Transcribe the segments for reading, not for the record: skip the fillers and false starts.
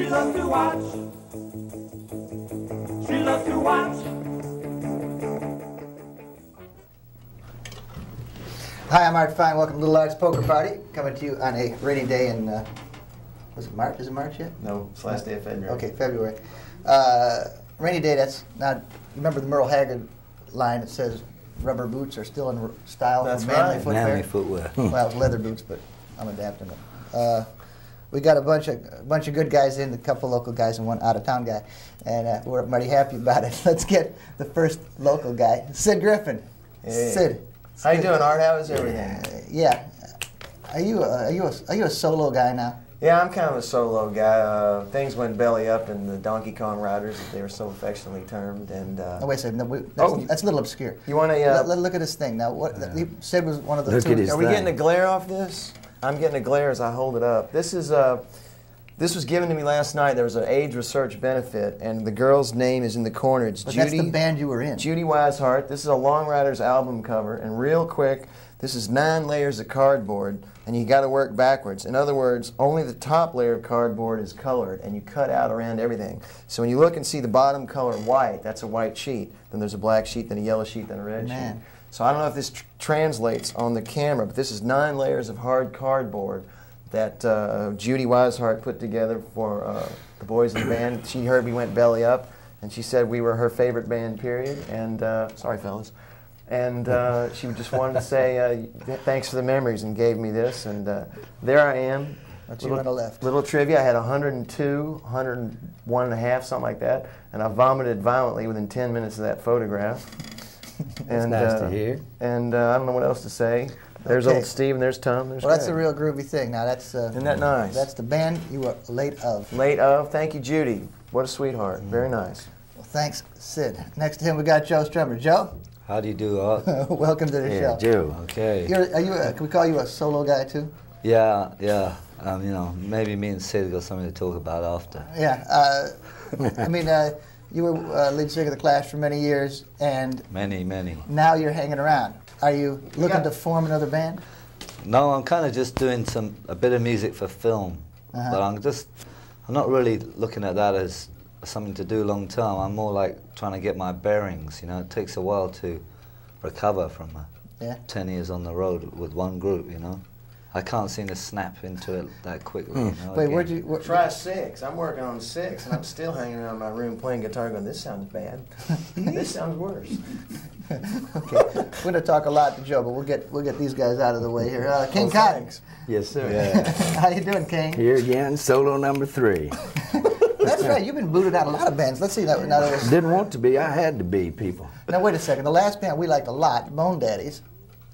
She loves to watch. She loves to watch. Hi, I'm Art Fein. Welcome to Little Art's Poker Party. Coming to you on a rainy day in, was it March? Is it March yet? No, it's last day of February. Okay, February. Rainy day, that's not, remember the Merle Haggard line that says, rubber boots are still in style. That's manly right. Footwear. Manly footwear. Well, it's leather boots, but I'm adapting them. We got a bunch of good guys in, a couple local guys and one out-of-town guy, and we're mighty happy about it. Let's get the first local guy, Sid Griffin. Hey. Sid. How you doing, Art? How is everything? Yeah. Are you a solo guy now? Yeah, I'm kind of a solo guy. Things went belly up in the Donkey Kong Riders, as they were so affectionately termed, and... oh, wait a second. No, that's a little obscure. You want to... look at this thing. Now, what... Sid was one of the two... Are we getting a glare off this? I'm getting a glare as I hold it up. This is... this was given to me last night. There was an AIDS research benefit, and the girl's name is in the corner. It's Judy... But that's the band you were in. Judy Weishart. This is a Long Ryders album cover, and real quick, this is 9 layers of cardboard, and you got to work backwards. In other words, only the top layer of cardboard is colored, and you cut out around everything. So when you look and see the bottom color white, that's a white sheet. Then there's a black sheet, then a yellow sheet, then a red sheet. So I don't know if this translates on the camera, but this is 9 layers of hard cardboard that Judy Weishart put together for the boys in the band. She heard we went belly up, and she said we were her favorite band, period. And, sorry, fellas. And she just wanted to say thanks for the memories, and gave me this. And there I am. That's you on the left. Little trivia, I had 102, 101 and a half, something like that. And I vomited violently within 10 minutes of that photograph. That's and, nice to hear. And I don't know what else to say. There's old Steve, and there's Tom. There's Greg. That's a real groovy thing. Now that's isn't that nice? That's the band you were late of. Late of. Thank you, Judy. What a sweetheart. Very nice. Well, thanks, Sid. Next to him, we got Joe Strummer. Joe. How do you do, Art? Welcome to the show. Joe. Okay. Can we call you a solo guy too? Yeah, yeah. You know, maybe me and Sid got something to talk about after. Yeah. I mean, you were lead singer of the Clash for many years, and many. Now you're hanging around. Are you looking to form another band? No, I'm kind of just doing a bit of music for film, but I'm not really looking at that as something to do long term. I'm more like trying to get my bearings. You know, it takes a while to recover from 10 years on the road with one group. You know, I can't seem to snap into it that quickly. You know, Try 6. I'm working on 6, and I'm still hanging around my room playing guitar, going, "This sounds bad. This sounds worse." Okay. We're going to talk a lot to Joe, but we'll get these guys out of the way here. King Cotton. Yes, sir. Yeah. How you doing, King? Here again, solo number 3. That's right. You've been booted out a lot of bands. Let's see that. Didn't want to be. I had to be, people. Now, wait a second. The last band we liked a lot, Bone Daddies,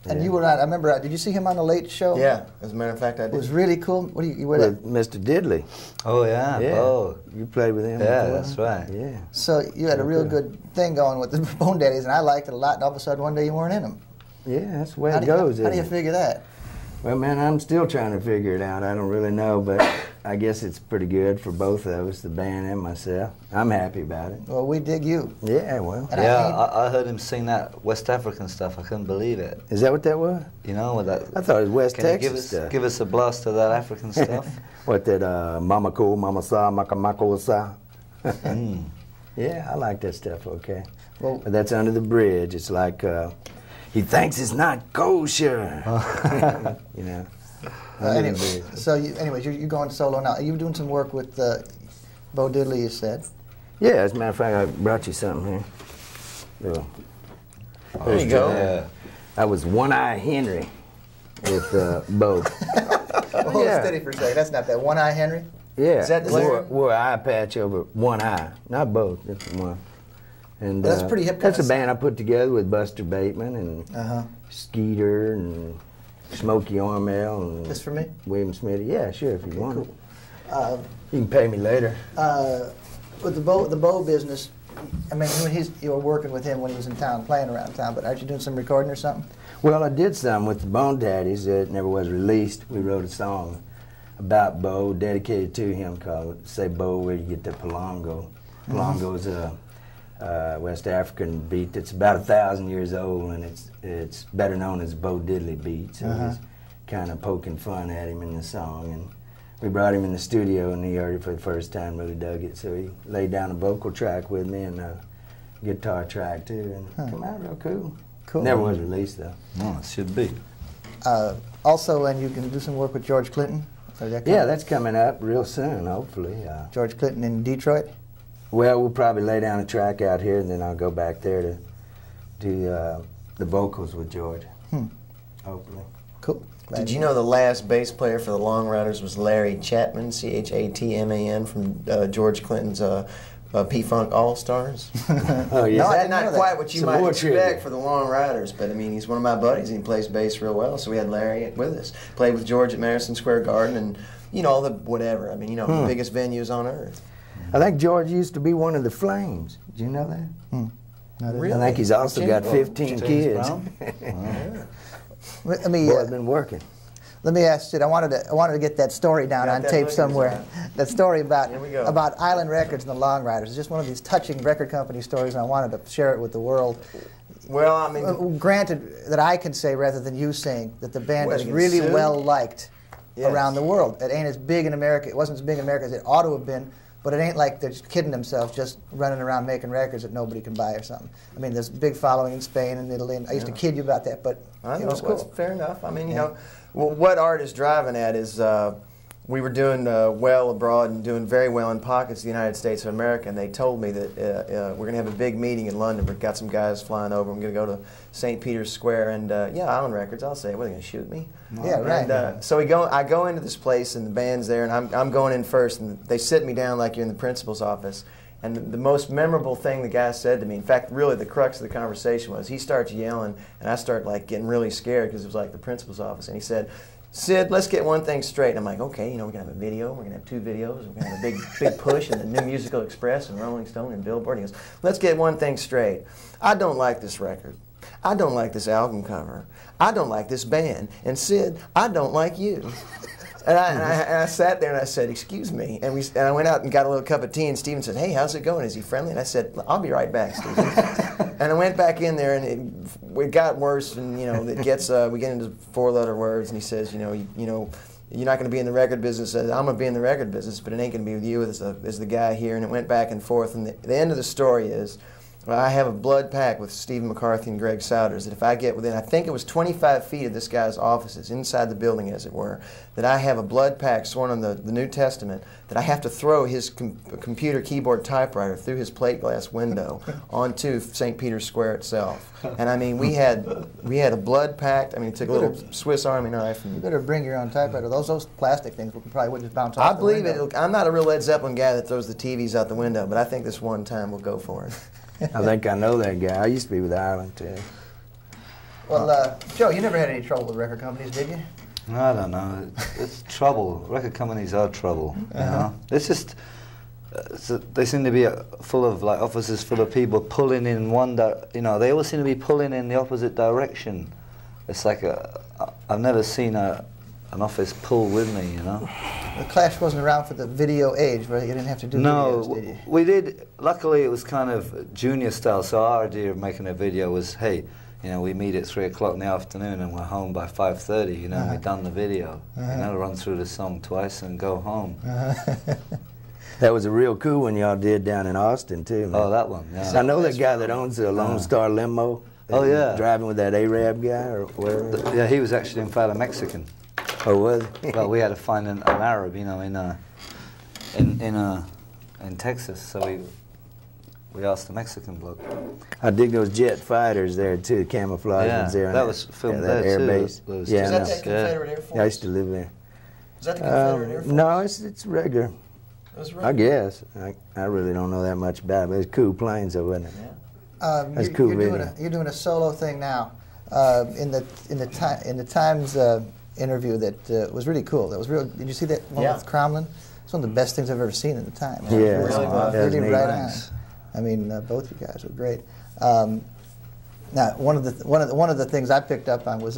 and you were not. I remember, did you see him on the Late Show? Yeah. As a matter of fact, I did. It was really cool. What do you wear that? Mr. Diddley. Oh, yeah. Oh, you played with him. Yeah, that's right. Yeah. So you had a real good thing going with the Bone Daddies, and I liked it a lot, and all of a sudden one day you weren't in them. Yeah, that's the way it goes. How do you figure that? Well, man, I'm still trying to figure it out. I don't really know, but I guess it's pretty good for both of us, the band and myself. I'm happy about it. Well, we dig you. Yeah, well. And yeah, I heard him sing that West African stuff. I couldn't believe it. Is that what that was? You know, with that. I thought it was West Texas stuff. Give us a blast of that African stuff. What, that Mama Ko, Mama Sa, Maka Mako Sa? Yeah, I like that stuff, okay. Well, but that's Under the Bridge. It's like, he thinks it's not kosher. You know. Anyways, you're going solo now. You're doing some work with Bo Diddley, you said. Yeah, as a matter of fact, I brought you something here. Little there you go. I was One-Eyed Henry with Bo. Hold it steady for a second. That's not that. One-Eyed Henry? Yeah, wore an eye patch over one eye, not both, just one. And well, that's pretty hip. That's a band I put together with Buster Bateman and Skeeter and Smoky Ormel. And just for me? William Smithy. Yeah, sure, if you want. Cool. You can pay me later. With the Bo business, I mean, you were working with him when he was in town, playing around town, but aren't you doing some recording or something? Well, I did some with the Bone Daddies that never was released. We wrote a song about Bo, dedicated to him, called "Say Bo, Where You Get the Palongo." Palongo's a West African beat that's about 1,000 years old, and it's better known as Bo Diddley beat. So he's kind of poking fun at him in the song, and we brought him in the studio and he heard it for the first time, really dug it. So he laid down a vocal track with me and a guitar track too, and come out real cool. Cool. Never was released though. No, it should be. Also, and you can do some work with George Clinton. Yeah, that's coming up real soon, hopefully. George Clinton in Detroit? Well, we'll probably lay down a track out here, and then I'll go back there to do the vocals with George. Hmm. Hopefully. Cool. Glad Did you know the last bass player for the Long Ryders was Larry Chapman, C-H-A-T-M-A-N, from George Clinton's P-Funk All-Stars? Oh, yeah. No, not quite what you might expect for the Long Ryders, but I mean, he's one of my buddies and he plays bass real well, so we had Larry with us. Played with George at Madison Square Garden and, you know, all the whatever. I mean, you know, the biggest venues on earth. I think George used to be one of the Flames. Did you know that? Really? I think he's also got 15 kids. Wow. Let me, boy, I've been working. Let me ask Sid. I wanted to get that story down on tape somewhere. That story about Island Records and the Long Ryders. It's just one of these touching record company stories, and I wanted to share it with the world. Well, I mean, granted that I can say rather than you saying that the band was really well liked around the world. It ain't as big in America. It wasn't as big in America as it ought to have been. But it ain't like they're just kidding themselves, just running around making records that nobody can buy or something. I mean, there's a big following in Spain and Italy, and I used to kid you about that, but it was cool. Fair enough. I mean, you know, well, what Art is driving at is we were doing well abroad and doing very well in pockets of the United States of America, and they told me that we're going to have a big meeting in London. We've got some guys flying over. I'm going to go to St. Peter's Square, and yeah, Island Records, I'll say, well, they're going to shoot me. Yeah, right. And, so I go into this place, and the band's there, and I'm going in first, and they sit me down like you're in the principal's office. And the most memorable thing the guy said to me, in fact, really the crux of the conversation was, he starts yelling, and I start like getting really scared because it was like the principal's office. And he said, "Sid, let's get one thing straight." And I'm like, okay, you know, we're going to have a video, we're going to have two videos, we're going to have a big push in the New Musical Express and Rolling Stone and Billboard. He goes, "Let's get one thing straight. I don't like this record. I don't like this album cover. I don't like this band. And Sid, I don't like you." And I sat there and I said, "Excuse me." And I went out and got a little cup of tea, and Steven said, "Hey, how's it going? Is he friendly?" And I said, "I'll be right back, Steven." And I went back in there, and it got worse, and you know, we get into four-letter words, and he says, you know, you're not going to be in the record business. I'm going to be in the record business, but it ain't going to be with you as the guy here. And it went back and forth. And the end of the story is, well, I have a blood pact with Stephen McCarthy and Greg Souders that if I get within, I think it was 25 feet of this guy's offices, inside the building as it were, that I have a blood pact sworn on the New Testament that I have to throw his computer keyboard typewriter through his plate glass window onto St. Peter's Square itself. And I mean, we had a blood pact. I mean, it took a little Swiss Army knife. And you better bring your own typewriter. Those plastic things probably wouldn't just bounce off the window. I believe it. I'm not a real Led Zeppelin guy that throws the TVs out the window, but I think this one time we'll go for it. I think I know that guy. I used to be with Island, too. Well, Joe, you never had any trouble with record companies, did you? No, I don't know. It's trouble. Record companies are trouble, you know? It's just, they seem to be full of, like, offices full of people pulling in one, you know, they all seem to be pulling in the opposite direction. It's like I've never seen an office pull with me, you know? The Clash wasn't around for the video age, right? You didn't have to do videos, did you? We did. Luckily, it was kind of junior style, so our idea of making a video was, hey, you know, we meet at 3 o'clock in the afternoon and we're home by 5:30, you know, and we've done the video. You know, run through the song twice and go home. That was a real cool one y'all did down in Austin, too, man. Oh, that one, yeah. So I know that guy that owns the Lone Star Limo. Oh, yeah. Driving with that Arab guy or whatever. Yeah, he was actually in fact a Mexican. Oh, was he? Well, we had to find an Arab, you know, in Texas, so we asked the Mexican bloke. I dig those jet fighters there, too, camouflage ones there. Yeah, that was filmed there, too. Air base. Yeah, is that Confederate Air Force? Yeah, I used to live there. Is that the Confederate Air Force? No, it's regular. It was regular? I guess. I really don't know that much about it, but it was cool planes, though, wasn't it? Yeah. That's cool video. You're doing a solo thing now. In the Times... interview that was really cool. That was real. Did you see that one with Cromlin? It's one of the best things I've ever seen at the time. Yeah, really right on. I mean, both you guys were great. Now, one of the things I picked up on was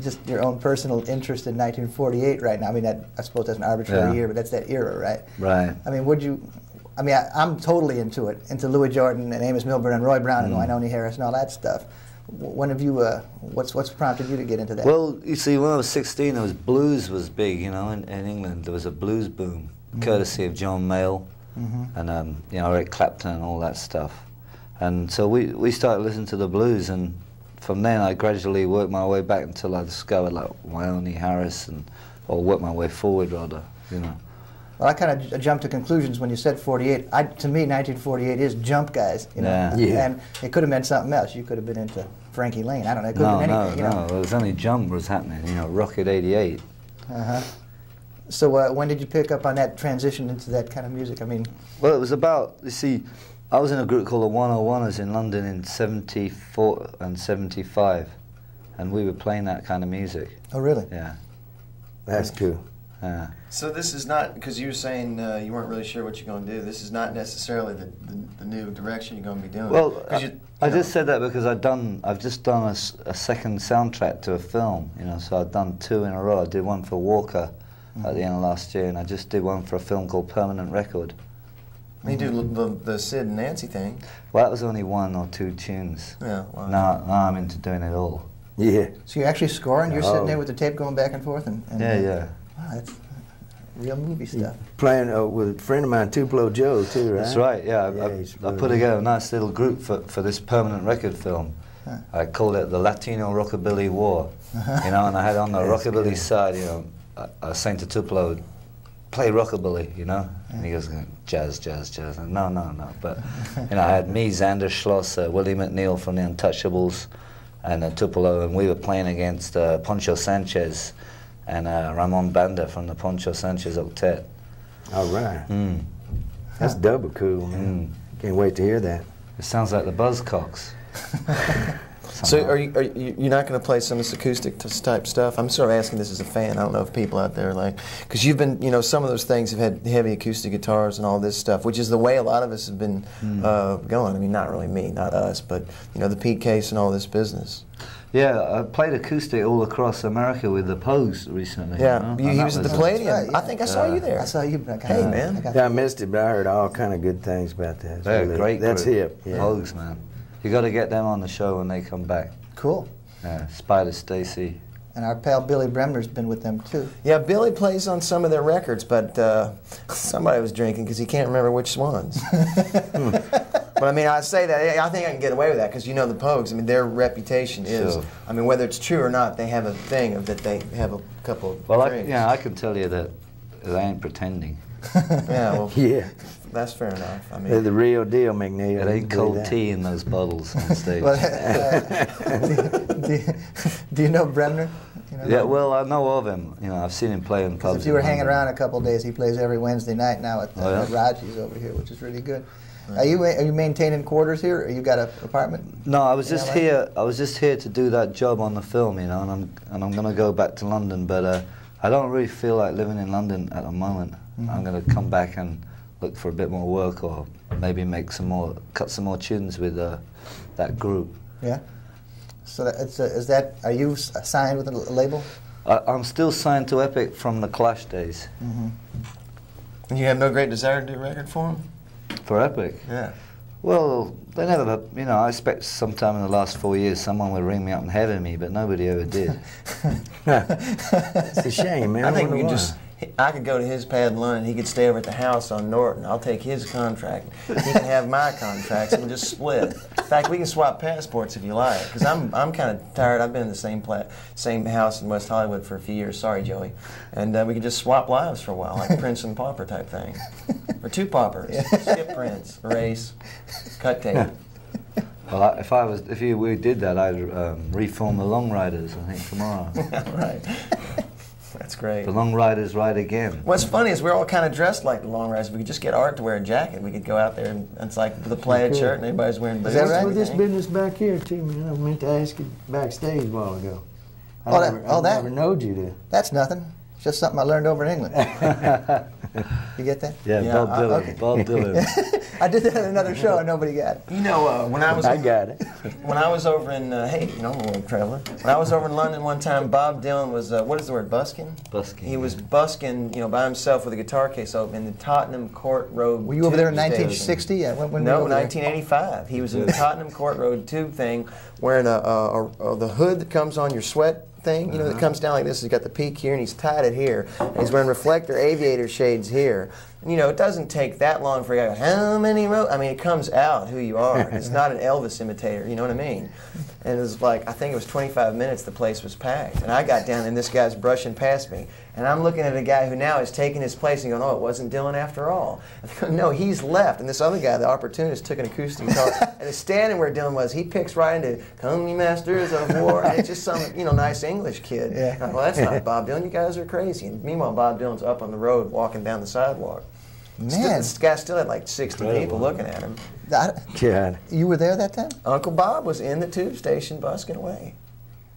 just your own personal interest in 1948 right now. I mean, I suppose that's an arbitrary year, but that's that era, right? Right. I mean, would you? I mean, I'm totally into it, into Louis Jordan and Amos Milburn and Roy Brown and Wynonie Harris and all that stuff. When have you, what's prompted you to get into that? Well, you see, when I was 16, there was blues was big, you know, in England. There was a blues boom, courtesy of John Mayall and, you know, Eric Clapton and all that stuff. And so we started listening to the blues, and from then I gradually worked my way back until I discovered, like, Wyoni Harris, and, or worked my way forward, rather, you know. Well, I kind of jumped to conclusions when you said 48. To me, 1948 is Jump Guys, you know. Yeah. Yeah. And it could have meant something else. You could have been into Frankie Lane. I don't know. It could have been anything. No, you know? It was only Jump was happening. You know, Rocket '88. So when did you pick up on that transition into that kind of music? I mean, well, it was about. You see, I was in a group called the 101ers in London in '74 and '75, and we were playing that kind of music. Oh, really? Yeah. That's cool. So this is not, because you were saying you weren't really sure what you're going to do, this is not necessarily the new direction you're going to be doing. Well, I just said that because I've just done a second soundtrack to a film, you know, so I've done two in a row. I did one for Walker at the end of last year, and I just did one for a film called Permanent Record. You do the Sid and Nancy thing. Well, that was only one or two tunes. Yeah, well, now I'm into doing it all. Yeah. So you're actually scoring? You're sitting there with the tape going back and forth? And yeah. Wow, that's real movie stuff. Playing with a friend of mine, Tupelo Joe, too, right? That's right, yeah. I put together a nice little group for this Permanent Record film. Huh. I called it the Latino Rockabilly War, you know, and I had on the rockabilly side, you know, I was saying to Tupelo, play rockabilly, you know, and he goes, jazz, jazz, jazz, and no, no, no, but, you know, I had me, Xander Schloss, Willie McNeil from the Untouchables, and Tupelo, and we were playing against Poncho Sanchez, and Ramon Banda from the Poncho Sanchez Octet. All right. That's double cool, man. Can't wait to hear that. It sounds like the Buzzcocks. So you're not going to play some of this acoustic type stuff? I'm sort of asking this as a fan. I don't know if people out there like, because you've been, you know, some of those things have had heavy acoustic guitars and all this stuff, which is the way a lot of us have been going. I mean, not really me, not us, but, you know, the Pete Case and all this business. Yeah, I played acoustic all across America with the Pogues recently. Yeah, you used the Palladium. I think I saw you there. I saw you. Hey, man. I missed it, but I heard all kind of good things about that. They're a great group. That's hip. Yeah. Pogues, man. You got to get them on the show when they come back. Cool. Yeah, Spider Stacy. And our pal Billy Bremner's been with them, too. Yeah, Billy plays on some of their records, but somebody was drinking because he can't remember which ones. But I mean, I say that, I think I can get away with that because you know the Pogues. I mean, their reputation is, I mean, whether it's true or not, they have a thing of that they have a couple of drinks. Yeah, I can tell you that they ain't pretending. Yeah, well, that's fair enough. I mean, they're the real deal, McNeil. It ain't cold tea in those bottles on stage. Well, do you know Bremner? You know, yeah, well, I know of him. You know, I've seen him play in pubs. If you were hanging around a couple of days, he plays every Wednesday night now at the Raji's over here, which is really good. Are you maintaining quarters here, or you got an apartment? No, I was just here. I was just here to do that job on the film, you know, and I'm going to go back to London, but I don't really feel like living in London at the moment. I'm going to come back and look for a bit more work, or maybe make some more, cut some more tunes with that group. Yeah. So are you signed with a label? I'm still signed to Epic from the Clash days. And you have no great desire to do a record for them? For Epic? Yeah. Well, they never, you know, I expect sometime in the last 4 years someone would ring me up and heavy me, but nobody ever did. It's a shame, man. I think we just... I could go to his pad in London, he could stay over at the house on Norton. I'll take his contract. He can have my contracts, and we'll just split. In fact, we can swap passports if you like, because I'm kind of tired. I've been in the same house in West Hollywood for a few years. Sorry, Joey. And we could just swap lives for a while, like Prince and Pauper type thing. Or two paupers. Skip Prince. Erase. Cut tape. Well, if we did that, I'd reform the Long Ryders, I think, tomorrow. Right. That's great. The Long Ryders ride again. What's funny is we're all kind of dressed like the Long Riders. We could just get Art to wear a jacket. We could go out there and it's like the plaid shirt and everybody's wearing boots. Is that right? With this business back here too, man. I meant to ask you backstage a while ago. I never knowed you to. That's nothing. It's just something I learned over in England. You get that? Yeah, yeah. Bo Diddley. Okay. Bo Diddley. I did that at another show and nobody got it. You know, when I was... I got it. When I was over in... hey, you know, I'm a little traveler. When I was over in London one time, Bob Dylan was... what is the word? Busking? Busking. He was busking, you know, by himself with a guitar case open in the Tottenham Court Road... Were you over there in 1960? Yeah, when no, 1985. He was in the Tottenham Court Road tube thing wearing the hood that comes on your sweat thing, you know, that comes down like this. He's got the peak here, and he's tied it here. And he's wearing reflector aviator shades here. And, you know, it doesn't take that long for a guy to go, how many roads? I mean, it comes out who you are. It's not an Elvis imitator, you know what I mean? And it was like, I think it was 25 minutes, the place was packed. And I got down, and this guy's brushing past me. And I'm looking at a guy who now is taking his place and going, oh, it wasn't Dylan after all. No, he's left. And this other guy, the opportunist, took an acoustic guitar and is standing where Dylan was. He picks right into, come ye masters of war. And it's just some, you know, nice English kid. Yeah. Like, well, that's not Bob Dylan. You guys are crazy. And meanwhile, Bob Dylan's up on the road walking down the sidewalk. Man. This guy still had like 60 people looking at him. God. You were there that time? Uncle Bob was in the tube station busking away.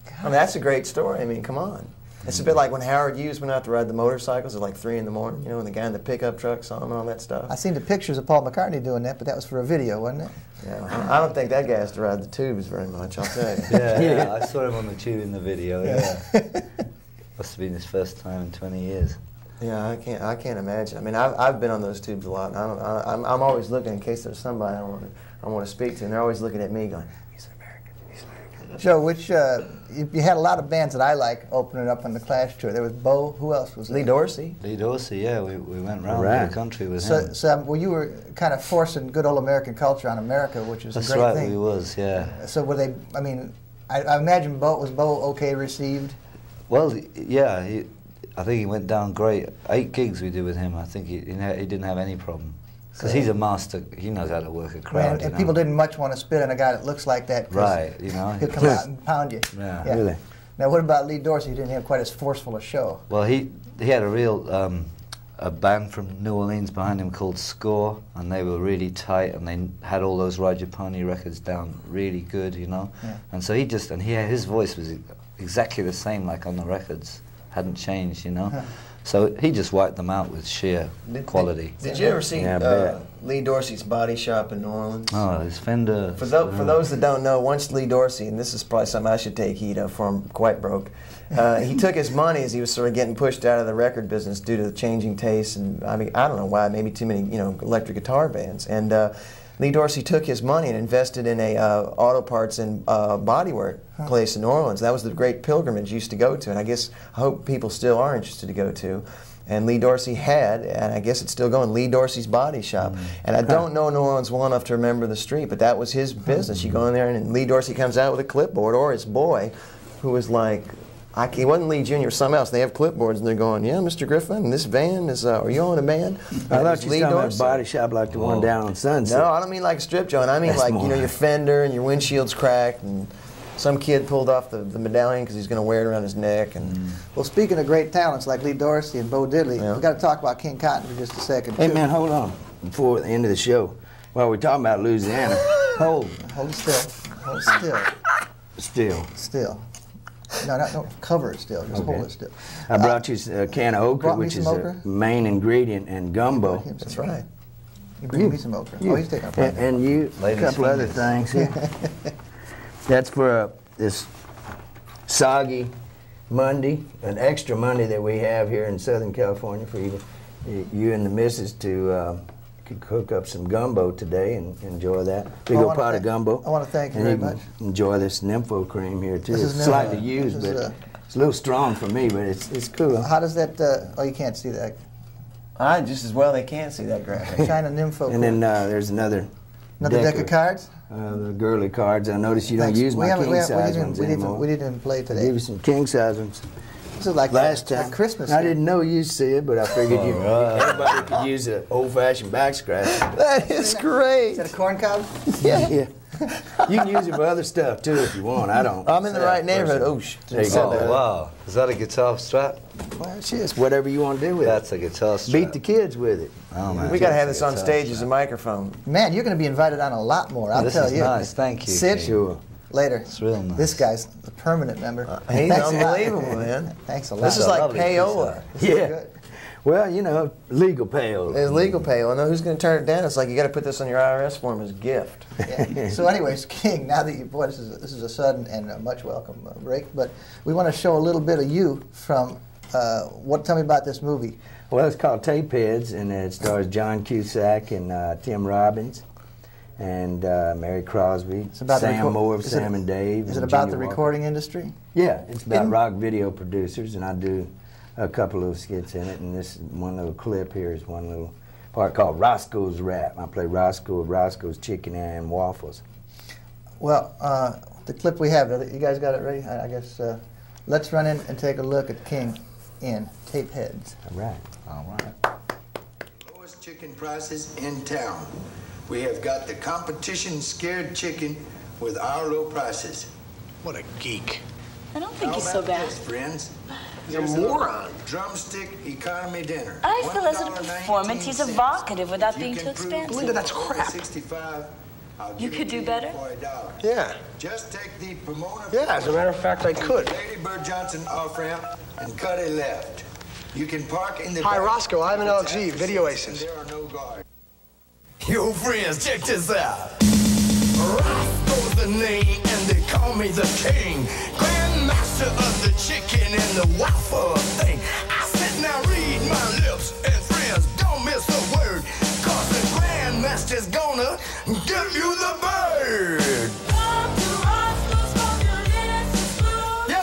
God. I mean, that's a great story. I mean, come on. It's a bit like when Howard Hughes went out to ride the motorcycles at like 3 in the morning, you know, and the guy in the pickup truck saw him and all that stuff. I seen the pictures of Paul McCartney doing that, but that was for a video, wasn't it? Yeah, I don't think that guy has to ride the tubes very much, I'll tell you. Yeah, I saw him on the tube in the video, Must have been his first time in 20 years. Yeah, I can't imagine. I mean, I've been on those tubes a lot, and I'm always looking in case there's somebody I want to speak to, and they're always looking at me going, Joe, which you had a lot of bands that I like opening up on the Clash tour. There was Bo. Who else was there? Lee Dorsey. Lee Dorsey. Yeah, we went around the country with him. So well, you were kind of forcing good old American culture on America, which is a great thing. That's right. We was. Yeah. So were they? I mean, I imagine Bo was okay received? Well, yeah. I think he went down great. 8 gigs we did with him. I think he didn't have any problem. Because he's a master, he knows how to work a crowd. And people didn't much want to spit on a guy that looks like that. Right, you know. He'll come out and pound you. Yeah, yeah, really. Now, what about Lee Dorsey? He didn't have quite as forceful a show. Well, he had a real a band from New Orleans behind him called Score, and they were really tight, and they had all those Ride Your Pony records down really good, you know. Yeah. And so he just, his voice was exactly the same like on the records, hadn't changed, you know. Huh. So he just wiped them out with sheer quality. Did you ever see Lee Dorsey's Body Shop in New Orleans? Oh, his Fender. For those that don't know, once Lee Dorsey, and this is probably something I should take heed of for I'm quite broke, he took his money as he was sort of getting pushed out of the record business due to the changing tastes, and I mean, I don't know why, maybe too many, you know, electric guitar bands. And Lee Dorsey took his money and invested in a auto parts and bodywork place in New Orleans. That was the great pilgrimage used to go to, and I guess I hope people still are interested to go to. And Lee Dorsey had, and I guess it's still going, Lee Dorsey's Body Shop. And I don't know New Orleans well enough to remember the street, but that was his business. You go in there, and Lee Dorsey comes out with a clipboard, or his boy, who was like, he wasn't Lee Jr. or something else. They have clipboards, and they're going, yeah, Mr. Griffin, this van is, are you on a van? I thought you were talking about Body Shop like the one down on Sunset. No, I don't mean like a strip joint. I mean that's like, you know, your fender and your windshield's cracked, and some kid pulled off the medallion because he's going to wear it around his neck. And well, speaking of great talents like Lee Dorsey and Bo Diddley, we've got to talk about King Cotton for just a second. Hey, man, hold on. Before the end of the show, while we're talking about Louisiana, hold still. Hold still. Still. No, cover it still. Just hold it still. I brought you a can of okra, which is the main ingredient in gumbo. That's right. You bring me some okra. Oh, he's taking a and you, a couple other things here. That's for this soggy Monday, an extra Monday that we have here in Southern California for you and the missus to cook up some gumbo today and enjoy that. Big old pot of gumbo. I want to thank you very much. Enjoy this nympho cream here, too. It's slightly used, but it's a little strong for me, but it's cool. How does that, you can't see that. I just as well they can't see that graphic. China nympho cream. And then there's another. Another deck of cards? The girly cards. I notice you don't use my king-size ones anymore. We didn't play today. I gave you some king-size ones. This is like last time. Like Christmas. I didn't know you, Sid, but I figured everybody could use an old-fashioned back scratch. That is great. Is that a corn cob? Yeah. You can use it for other stuff, too, if you want. I don't. I'm in the right neighborhood. Oh, wow. Is that a guitar strap? Well, it's just whatever you want to do with it. That's a guitar strap. Beat the kids with it. Oh, man. We got to have this on stage as a microphone. Man, you're going to be invited on a lot more, I'll tell you. This is nice. Thank you. Sid. Sure. Later. It's real nice. This guy's a permanent member. He's unbelievable, man. Thanks a lot. This is like payola. Yeah. Well, you know, legal payroll. It's legal payroll. I know who's going to turn it down. It's like, you got to put this on your IRS form as a gift. Yeah. So anyways, King, now that you, boy, this is a sudden and a much welcome break, but we want to show a little bit of you from, tell me about this movie. Well, it's called Tape Heads, and it stars John Cusack and Tim Robbins and Mary Crosby, Sam Moore of Sam and Dave. Is it about the recording industry? Yeah, it's about rock video producers, and I do a couple of skits in it, and this one little clip here is one little part called Roscoe's Rap. I play Roscoe of Roscoe's Chicken and Waffles. Well, the clip we have, you guys got it ready? I guess let's run in and take a look at King in Tape Heads. All right. All right. Lowest chicken prices in town. We have got the competition scared chicken with our low prices. What a geek. I don't think he's so bad. This, friends? He's a moron. Drumstick economy dinner. I feel as a performance he's evocative without being too expansive. Belinda, that's crap. You could do better? Yeah. Just take the Pomona. Yeah, as a matter of fact, I could. Lady Bird Johnson off-ramp and cut a left. You can park in the... Hi, Roscoe. I'm an LG, Video Aces. There are no guards. Yo, friends, check this out. Roscoe's the name, and they call me the king. Grandmaster of the chicken and the waffle thing. I sit now, read my lips, and friends, don't miss a word, cause the grandmaster's gonna give you the bird. Come to Roscoe's for your innocent food. Yo,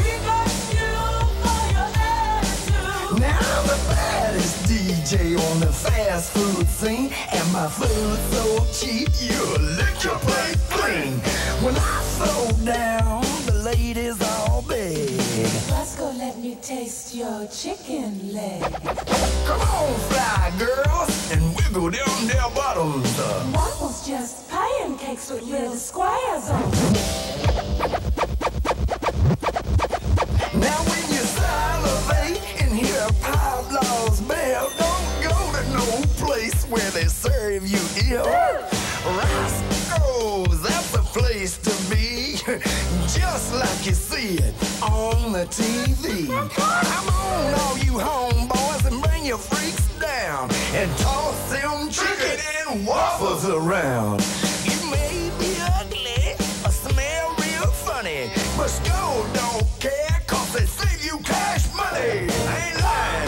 we got you for your attitude. Now I'm the baddest DJ on the fast food scene, and my food's so cheap, you'll lick your plate clean. When I slow down, ladies all big. Roscoe, let me taste your chicken leg. Come on, fly girls, and wiggle down their bottoms. Waffles just pie and cakes with little squares on. Now when you salivate and hear a Pablo's bell, don't go to no place where they serve you ill. Roscoe's, that's the place to be. Just like you see it on the TV. Come on, all you homeboys, and bring your freaks down, and toss them chicken and waffles around. You may be ugly or smell real funny, but Roscoe don't care, cause they save you cash money. I ain't lying.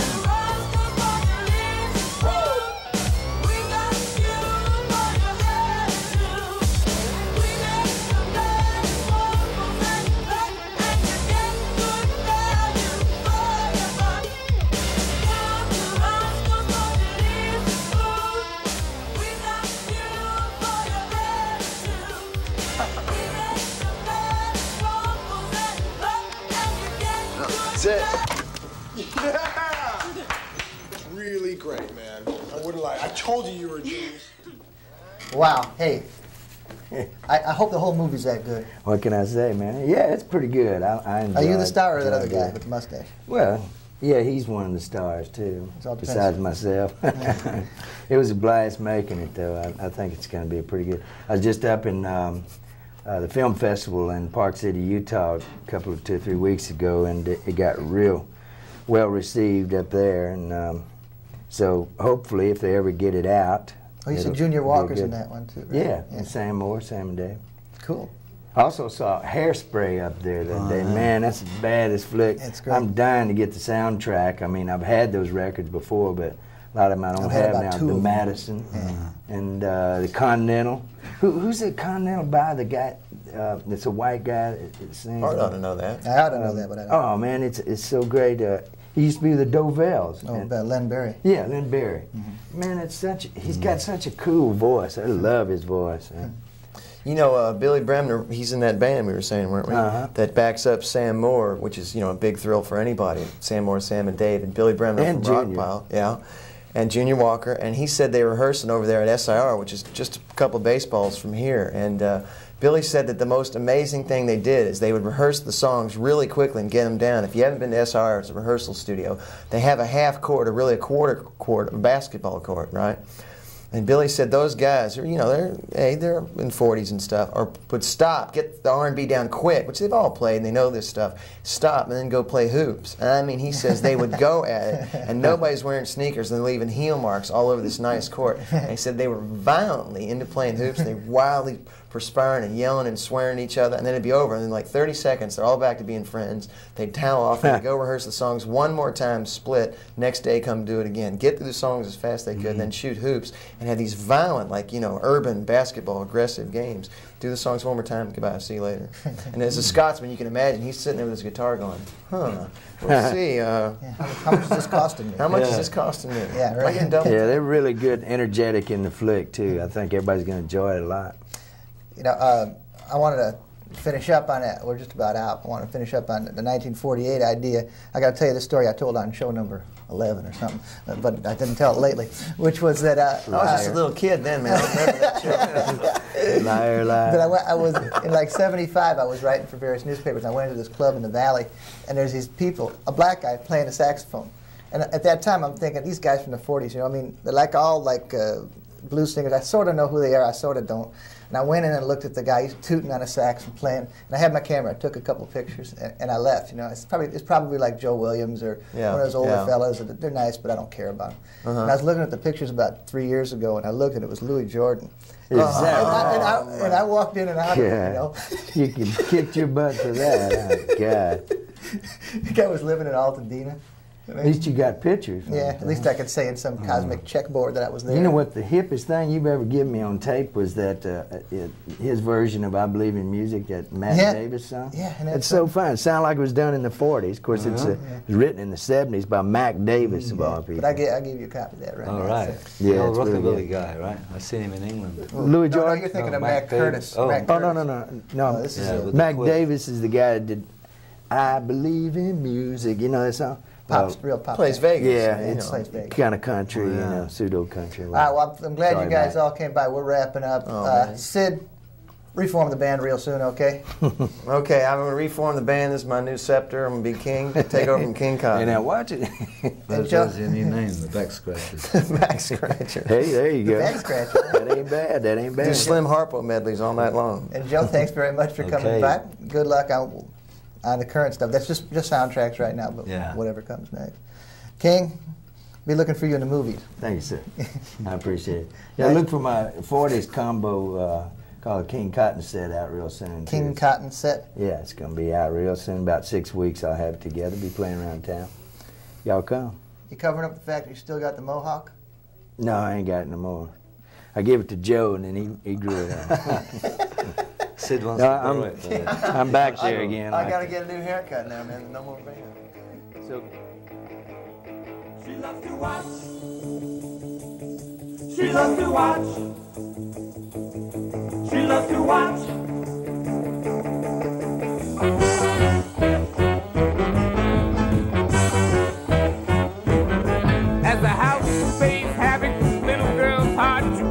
Really great, man. I wouldn't lie. I told you you were a genius. Wow. Hey, I hope the whole movie's that good. What can I say, man? Yeah, it's pretty good. I enjoy. Are you the star or that other guy with the mustache? Well, yeah, he's one of the stars too. It's all besides myself. It was a blast making it, though. I think it's going to be pretty good. I was just up in the film festival in Park City, Utah, a couple of 2 or 3 weeks ago, and it got real well received up there. And so hopefully, if they ever get it out. Oh, you said Junior Walker's in that one too, right? Yeah, yeah, and Sam Moore, Sam and Dave. Cool. I also saw Hairspray up there that day. Man, that's the baddest flick. It's great. I'm dying to get the soundtrack. I mean, I've had those records before, but a lot of them I don't have now. The Madison and the Continental. Who's the Continental by? The guy that's a white guy that sings? I don't know that. I don't know that, but I don't. Oh man, it's so great. He used to be the Dovells. Oh, Len Barry. Yeah, Len Barry. Man, it's such. He's got such a cool voice. I love his voice. You know, Billy Bremner, he's in that band we were saying, weren't we? That backs up Sam Moore, which is, you know, a big thrill for anybody. Sam Moore, Sam and Dave, and Billy Bremner and from Rockpile. Yeah. And Junior Walker, and he said they were rehearsing over there at SIR, which is just a couple of baseballs from here. And Billy said that the most amazing thing they did is they would rehearse the songs really quickly and get them down. If you haven't been to SIR, it's a rehearsal studio. They have a half court, or really a quarter court, a basketball court, right? And Billy said, those guys are, you know, they're in 40s and stuff. But stop, get the R&B down quick, which they've all played and they know this stuff. Stop and then go play hoops. And I mean, he says they would go at it, and nobody's wearing sneakers and they're leaving heel marks all over this nice court. And he said they were violently into playing hoops, and they wildly perspiring and yelling and swearing at each other, and then it'd be over. And in like 30 seconds, they're all back to being friends. They'd towel off, and they'd go rehearse the songs one more time, split, next day come do it again. Get through the songs as fast as they could, and then shoot hoops, and have these violent, like, you know, urban basketball aggressive games. Do the songs one more time, goodbye, see you later. And as a Scotsman, you can imagine, he's sitting there with his guitar going, huh, we'll see. How much is this costing me? How much is this costing me? Yeah, right. Yeah, they're really good, energetic in the flick, too. I think everybody's going to enjoy it a lot. You know, I wanted to finish up on it. We're just about out. I want to finish up on the 1948 idea. I got to tell you this story I told on show number 11 or something, but I didn't tell it lately, which was that... I was just a little kid then, man. I remember that show. Liar, liar. But I was, in like 75, I was writing for various newspapers, and I went into this club in the Valley, and there's these people, a black guy playing a saxophone. And at that time, I'm thinking, these guys from the 40s, you know, I mean, they're like all like blues singers. I sort of know who they are, I sort of don't. And I went in and looked at the guy. He's tooting on a sax and playing. And I had my camera. I took a couple pictures and I left. You know, it's probably like Joe Williams or one of those older fellas. They're nice, but I don't care about them. And I was looking at the pictures about 3 years ago, and I looked, and it was Louis Jordan. And I walked in and out of it. You know, you can kick your butt for that. Oh, God, the guy was living in Altadena. At least you got pictures. Yeah, at least I could say in some cosmic checkboard that I was there. You know what the hippest thing you've ever given me on tape was that his version of I Believe in Music, that Matt Davis song. Yeah, and it's so fun. It sounded like it was done in the 40s. Of course, it's written in the 70s by Mac Davis of all people. But I gave you a copy of that, right? All right. So. Yeah, it's rockabilly really guy, right? I've seen him in England. Louis Jordan. No, you're thinking of Mac Curtis. Oh. Mac Curtis. No, this is Mac Davis is the guy that did I Believe in Music. You know that song? Real pop. Plays Vegas. Yeah, it's kind of country, you know, pseudo country. All right, well, I'm glad you guys all came by. We're wrapping up. Sid, reform the band real soon, okay? Okay, I'm going to reform the band. This is my new scepter. I'm going to be king. Take over from King Cotton. Now watch it. That was your new name, the Back Scratcher. Back Scratcher. Hey, there you go. The Back Scratcher. That ain't bad. That ain't bad. Do Slim Harpo medleys all night long. And Joe, thanks very much for coming by. Good luck. On the current stuff. That's just soundtracks right now, but whatever comes next. King, be looking for you in the movies. Thank you, sir. I appreciate it. Yeah, look for my 40s combo called King Cotton set out real soon. King Cotton set? Yeah, it's going to be out real soon. About 6 weeks I'll have it together. Be playing around town. Y'all come. You covering up the fact that you still got the mohawk? No, I ain't got it no more. I gave it to Joe, and then he grew it out. Sid wants to do it. I'm back there again. I gotta get a new haircut now, man. No more band. So she loves to watch. She loves to watch. She loves to watch. As the house plays havoc, little girl's heart.